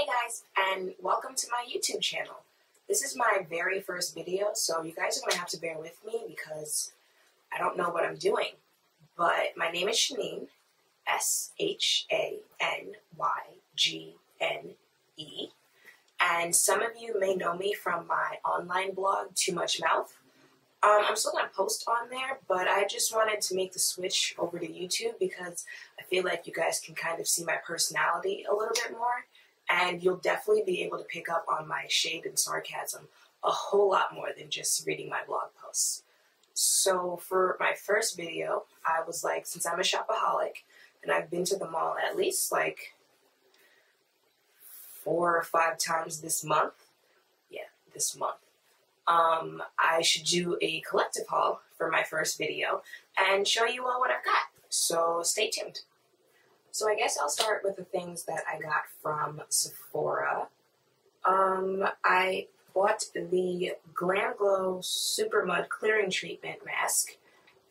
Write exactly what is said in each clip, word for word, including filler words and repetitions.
Hey guys, and welcome to my YouTube channel. This is my very first video, so you guys are going to have to bear with me because I don't know what I'm doing. But my name is Shanygne, S H A N Y G N E, and some of you may know me from my online blog, Too Much Mouth. Um, I'm still going to post on there, but I just wanted to make the switch over to YouTube because I feel like you guys can kind of see my personality a little bit more, and you'll definitely be able to pick up on my shade and sarcasm a whole lot more than just reading my blog posts. So for my first video, I was like, since I'm a shopaholic, and I've been to the mall at least like four or five times this month, yeah, this month, Um, I should do a collective haul for my first video and show you all what I've got. So stay tuned. So I guess I'll start with the things that I got from Sephora. Um, I bought the Glam Glow Supermud Clearing Treatment Mask.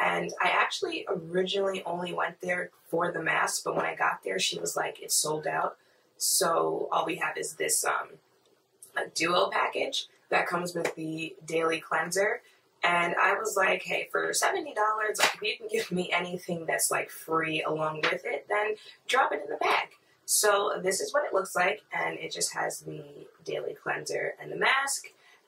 And I actually originally only went there for the mask, but when I got there, she was like, it's sold out. So all we have is this um, a duo package that comes with the daily cleanser, and I was like, hey, for seventy dollars, like, if you can give me anything that's like free along with it, then drop it in the bag. So this is what it looks like, and it just has the daily cleanser and the mask,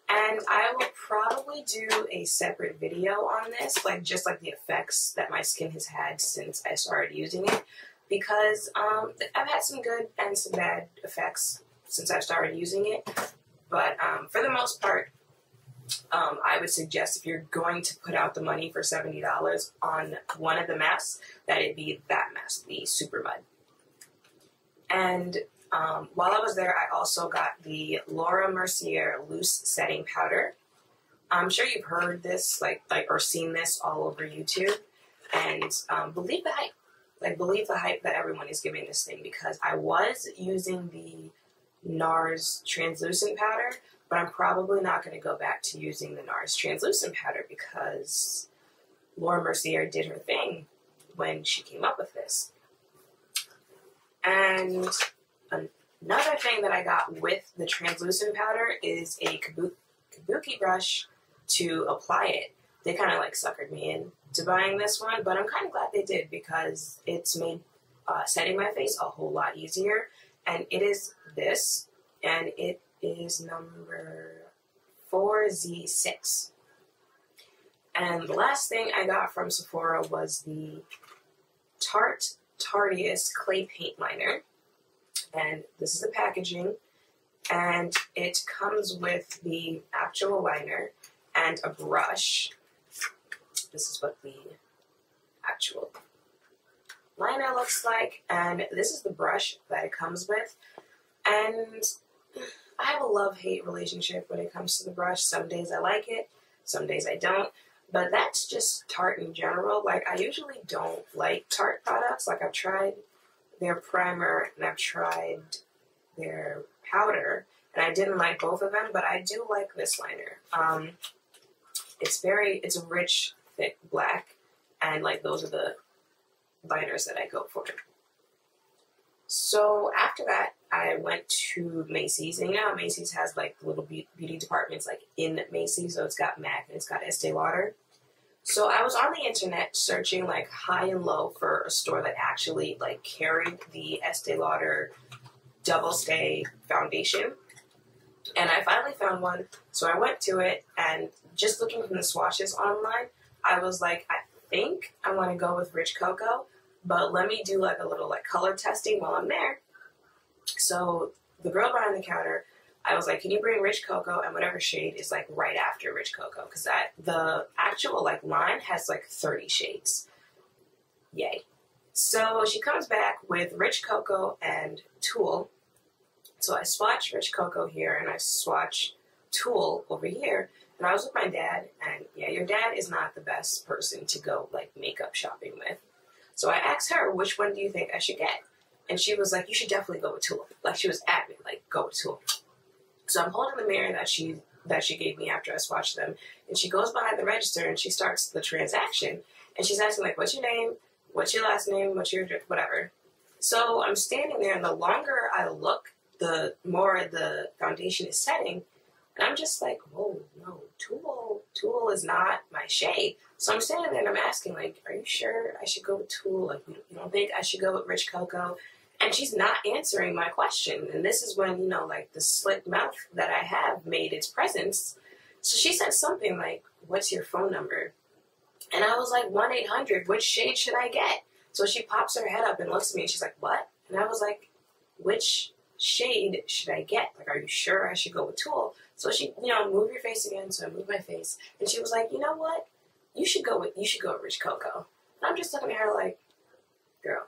and I will probably do a separate video on this, like just like the effects that my skin has had since I started using it, because um, I've had some good and some bad effects since I've started using it. But um, for the most part, um, I would suggest if you're going to put out the money for seventy dollars on one of the masks, that it be that mask, the Supermud. And um, while I was there, I also got the Laura Mercier Loose Setting Powder. I'm sure you've heard this, like, like or seen this all over YouTube. And um, believe the hype. Like, believe the hype that everyone is giving this thing, because I was using the NARS translucent powder, but I'm probably not going to go back to using the NARS translucent powder because Laura Mercier did her thing when she came up with this. And another thing that I got with the translucent powder is a kabuki, kabuki brush to apply it. They kind of like suckered me in to buying this one, but I'm kind of glad they did because it's made uh, setting my face a whole lot easier. And it is this, and it is number four Z six. And the last thing I got from Sephora was the Tarte Tartiest Clay Paint Liner. And this is the packaging, and it comes with the actual liner and a brush. This is what the actual liner looks like, and this is the brush that it comes with. And I have a love-hate relationship when it comes to the brush. Some days I like it, some days I don't, but that's just Tarte in general. Like, I usually don't like Tarte products. Like, I've tried their primer and I've tried their powder, and I didn't like both of them, but I do like this liner. Um, it's very, it's a rich, thick black, and like those are the liners that I go for. So after that, I went to Macy's, and you know Macy's has like little beauty departments like in Macy's, so it's got MAC and it's got Estee Lauder. So I was on the internet searching like high and low for a store that actually like carried the Estee Lauder Double Stay Foundation, and I finally found one. So I went to it, and just looking from the swatches online, I was like, I think I want to go with Rich Cocoa, but let me do like a little like color testing while I'm there. So the girl behind the counter, I was like, can you bring Rich Cocoa and whatever shade is like right after Rich Cocoa, because that the actual like line has like thirty shades. Yay. So she comes back with Rich Cocoa and Tulle. So I swatch Rich Cocoa here and I swatch Tulle over here. And I was with my dad, and yeah, your dad is not the best person to go like makeup shopping with. So I asked her, which one do you think I should get? And she was like, you should definitely go with Tulle. Like, she was at me, like, go with Tulle. So I'm holding the mirror that she that she gave me after I swatched them, and she goes behind the register and she starts the transaction, and she's asking like, what's your name? What's your last name? What's your whatever? So I'm standing there, and the longer I look the more the foundation is setting. And I'm just like, whoa, no, Tulle, Tulle is not my shade. So I'm standing there and I'm asking, like, are you sure I should go with Tulle? Like, you don't think I should go with Rich Cocoa? And she's not answering my question. And this is when, you know, like, the slick mouth that I have made its presence. So she said something like, what's your phone number? And I was like, one eight hundred, which shade should I get? So she pops her head up and looks at me and she's like, what? And I was like, which shade should I get? Like, are you sure I should go with Tulle? So she, you know, move your face again. So I moved my face. And she was like, you know what? You should go with, you should go with Rich Cocoa. And I'm just looking at her like, girl,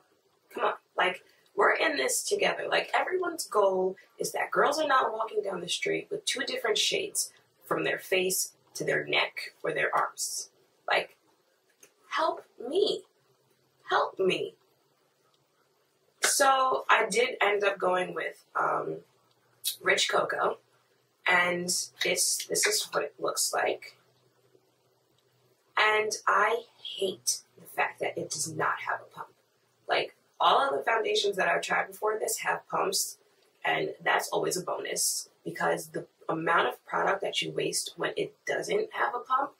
come on. Like, we're in this together. Like, everyone's goal is that girls are not walking down the street with two different shades from their face to their neck or their arms. Like, help me. Help me. So I did end up going with um, Rich Cocoa, and it's, this is what it looks like. And I hate the fact that it does not have a pump. Like, all of the foundations that I've tried before this have pumps, and that's always a bonus, because the amount of product that you waste when it doesn't have a pump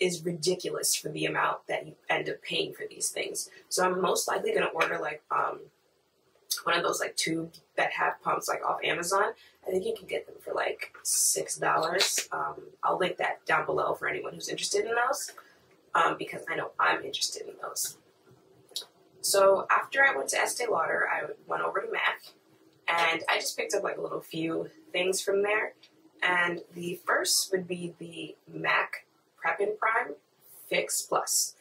is ridiculous for the amount that you end up paying for these things. So I'm most likely going to order, like, um, one of those, like, tubes that have pumps, like, off Amazon. I think you can get them for, like, six dollars. Um, I'll link that down below for anyone who's interested in those, um, because I know I'm interested in those. So after I went to Estee Lauder, I went over to MAC, and I just picked up, like, a little few things from there. And the first would be the MAC Prep and Prime Fix Plus.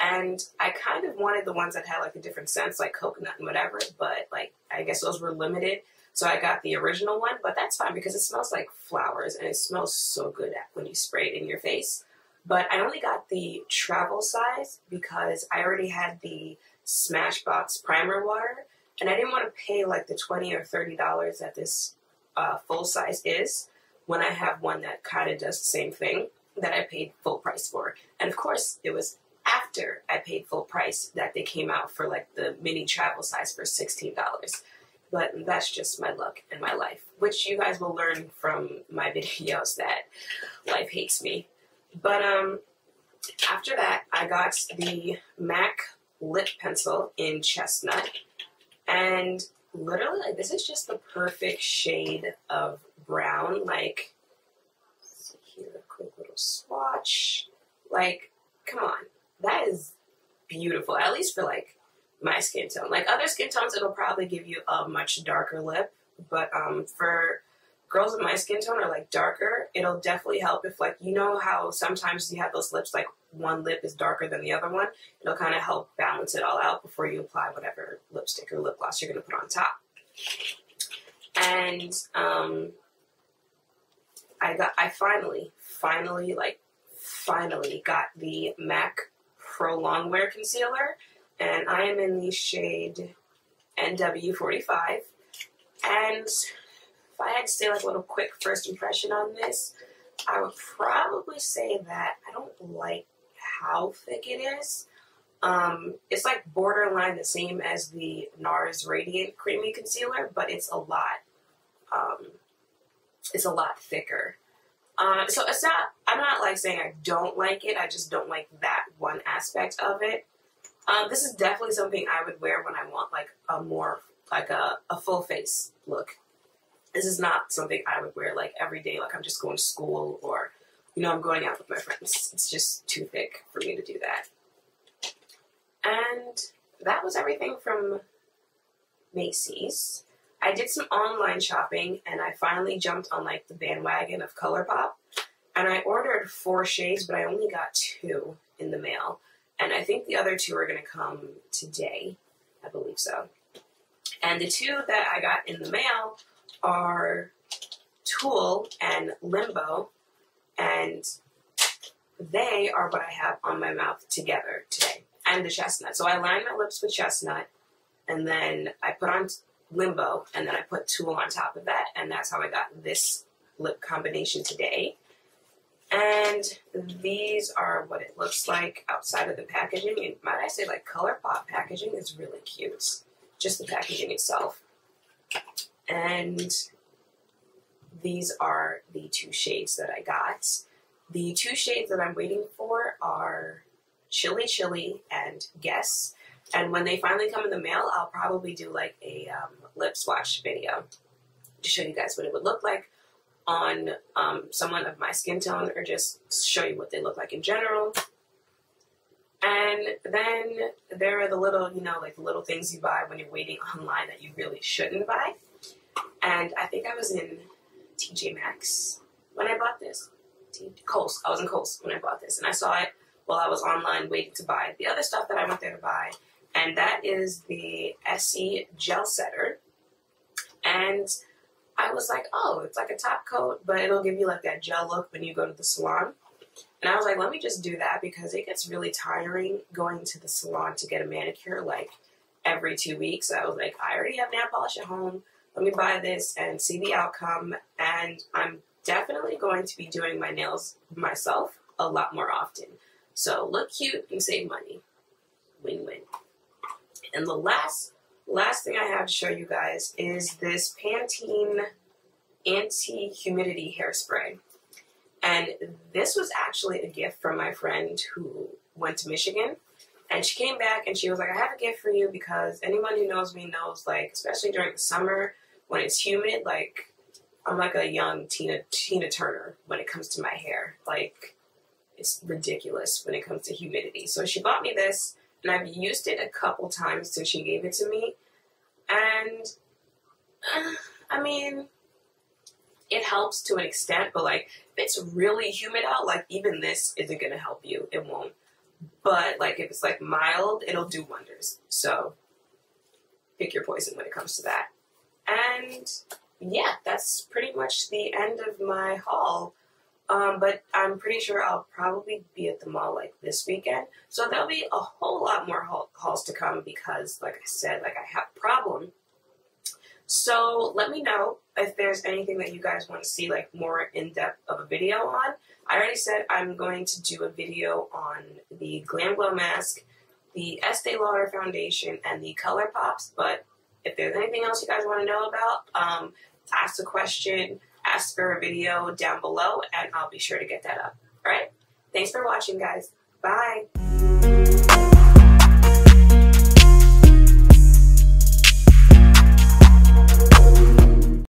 And I kind of wanted the ones that had, like, a different scents, like coconut and whatever, but, like, I guess those were limited, so I got the original one. But that's fine, because it smells like flowers, and it smells so good when you spray it in your face. But I only got the travel size because I already had the Smashbox primer water, and I didn't want to pay, like, the twenty or thirty dollars that this uh, full size is when I have one that kind of does the same thing that I paid full price for. And of course, it was after I paid full price that they came out for, like, the mini travel size for sixteen dollars. But that's just my luck and my life, which you guys will learn from my videos that life hates me. But um, after that, I got the MAC Lip Pencil in Chestnut. And literally, like, this is just the perfect shade of brown. Like, see here, a quick little swatch. Like, come on. That is beautiful, at least for, like, my skin tone. Like, other skin tones, it'll probably give you a much darker lip, but um, for girls with my skin tone or, like, darker, it'll definitely help if, like, you know how sometimes you have those lips, like, one lip is darker than the other one? It'll kind of help balance it all out before you apply whatever lipstick or lip gloss you're going to put on top. And um, I got, I finally, finally, like, finally got the MAC Pro Longwear Concealer, and I am in the shade N W forty-five. And if I had to say, like, a little quick first impression on this, I would probably say that I don't like how thick it is. Um, it's, like, borderline the same as the NARS Radiant Creamy Concealer, but it's a lot, um, it's a lot thicker. Um, so it's not, I'm not, like, saying I don't like it, I just don't like that one aspect of it. Um, this is definitely something I would wear when I want, like, a more, like, a, a full face look. This is not something I would wear, like, every day, like, I'm just going to school or, you know, I'm going out with my friends. It's just too thick for me to do that. And that was everything from Macy's. I did some online shopping, and I finally jumped on, like, the bandwagon of ColourPop, and I ordered four shades, but I only got two in the mail, and I think the other two are going to come today, I believe so. And the two that I got in the mail are Tulle and Limbo, and they are what I have on my mouth together today, and the Chestnut. So I lined my lips with Chestnut, and then I put on Limbo, and then I put Tulle on top of that, and that's how I got this lip combination today. And these are what it looks like outside of the packaging. And might I say, like, ColourPop packaging is really cute, just the packaging itself. And these are the two shades that I got. The two shades that I'm waiting for are Chilly Chilly and Guess. And when they finally come in the mail, I'll probably do like a um, lip swatch video to show you guys what it would look like on um, someone of my skin tone, or just show you what they look like in general. And then there are the little, you know, like little things you buy when you're waiting online that you really shouldn't buy. And I think I was in T J Maxx when I bought this. Kohl's. I was in Kohl's when I bought this, and I saw it while I was online waiting to buy the other stuff that I went there to buy, and that is the Essie Gel Setter. And I was like, oh, it's like a top coat, but it'll give you like that gel look when you go to the salon. And I was like, let me just do that, because it gets really tiring going to the salon to get a manicure like every two weeks. So I was like, I already have nail polish at home. Let me buy this and see the outcome. And I'm definitely going to be doing my nails myself a lot more often. So look cute and save money. Win-win. And the last, last thing I have to show you guys is this Pantene Anti-Humidity Hairspray. And this was actually a gift from my friend who went to Michigan. And she came back and she was like, I have a gift for you, because anyone who knows me knows, like, especially during the summer when it's humid, like, I'm like a young Tina, Tina Turner when it comes to my hair. Like, it's ridiculous when it comes to humidity. So she bought me this, and I've used it a couple times since she gave it to me. And, uh, I mean, it helps to an extent, but like, if it's really humid out, like even this isn't gonna help you, it won't. But like, if it's like mild, it'll do wonders. So pick your poison when it comes to that. And yeah, that's pretty much the end of my haul. Um, but I'm pretty sure I'll probably be at the mall like this weekend. So there'll be a whole lot more haul hauls to come, because like I said, like I have a problem. So let me know if there's anything that you guys want to see like more in depth of a video on. I already said I'm going to do a video on the Glam Glow mask, the Estee Lauder foundation, and the ColourPops. But if there's anything else you guys want to know about, um, ask a question, ask for a video down below, and I'll be sure to get that up. All right? Thanks for watching, guys. Bye.